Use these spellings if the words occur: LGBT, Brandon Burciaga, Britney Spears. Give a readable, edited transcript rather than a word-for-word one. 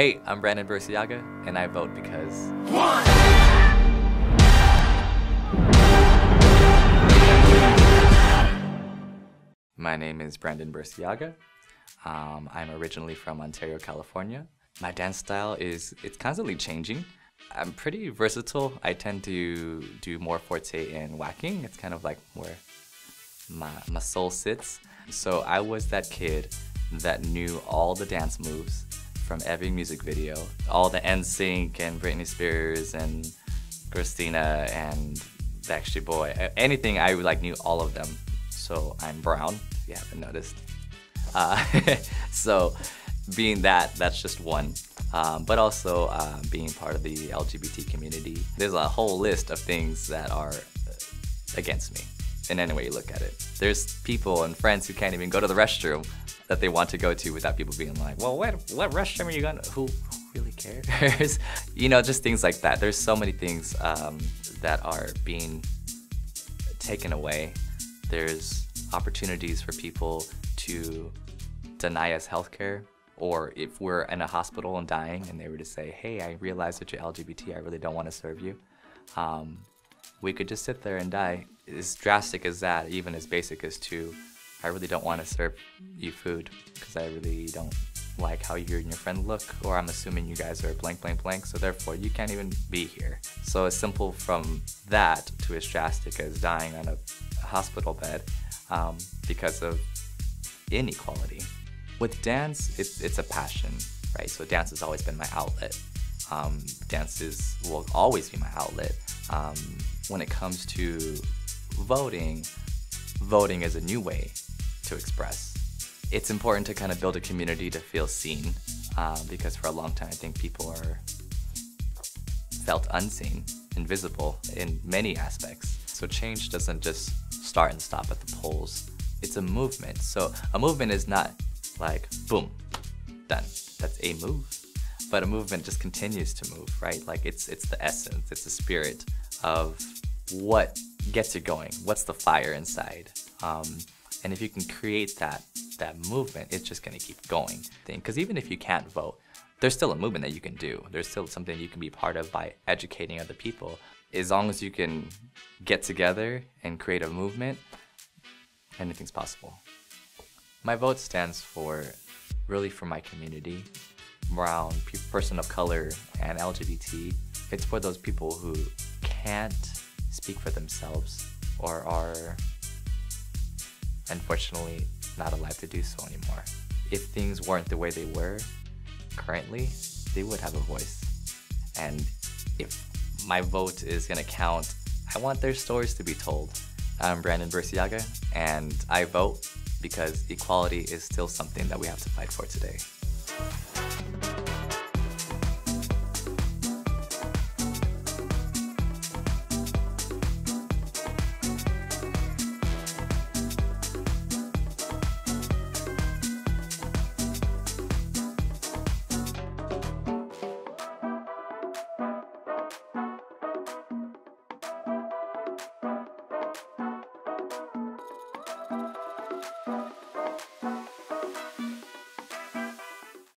Hey, I'm Brandon Burciaga, and I vote because... My name is Brandon Burciaga. I'm originally from Ontario, California. My dance style it's constantly changing. I'm pretty versatile. I tend to do more forte in whacking. It's kind of like where my soul sits. So I was that kid that knew all the dance moves from every music video. All the NSYNC and Britney Spears and Christina and Backstreet Boy. Anything, I like knew all of them. So I'm brown, if you haven't noticed. So being that's just one. But also being part of the LGBT community, there's a whole list of things that are against me in any way you look at it. There's people and friends who can't even go to the restroom that they want to go to without people being like, well, what restroom are you going to? Who really cares? You know, just things like that. There's so many things that are being taken away. There's opportunities for people to deny us healthcare. Or if we're in a hospital and dying and they were to say, hey, I realize that you're LGBT, I really don't want to serve you. We could just sit there and die. As drastic as that, even as basic as to, I really don't want to serve you food because I really don't like how you and your friend look, or I'm assuming you guys are blank, blank, blank, so therefore you can't even be here. So as simple from that to as drastic as dying on a hospital bed because of inequality. With dance, it's a passion, right? So dance has always been my outlet. Will always be my outlet. When it comes to voting, voting is a new way to express. It's important to kind of build a community to feel seen, because for a long time I think people felt unseen, invisible in many aspects. So change doesn't just start and stop at the polls. It's a movement. So a movement is not like, boom, done. That's a move. But a movement just continues to move, right? Like it's the essence, it's the spirit of what gets you going, what's the fire inside. And if you can create that movement, it's just gonna keep going. Because even if you can't vote, there's still a movement that you can do. There's still something you can be part of by educating other people. As long as you can get together and create a movement, anything's possible. My vote stands for my community, brown, person of color, and LGBT. It's for those people who can't speak for themselves or are unfortunately not alive to do so anymore. If things weren't the way they were currently, they would have a voice. And if my vote is gonna count, I want their stories to be told. I'm Brandon Burciaga, and I vote because equality is still something that we have to fight for today.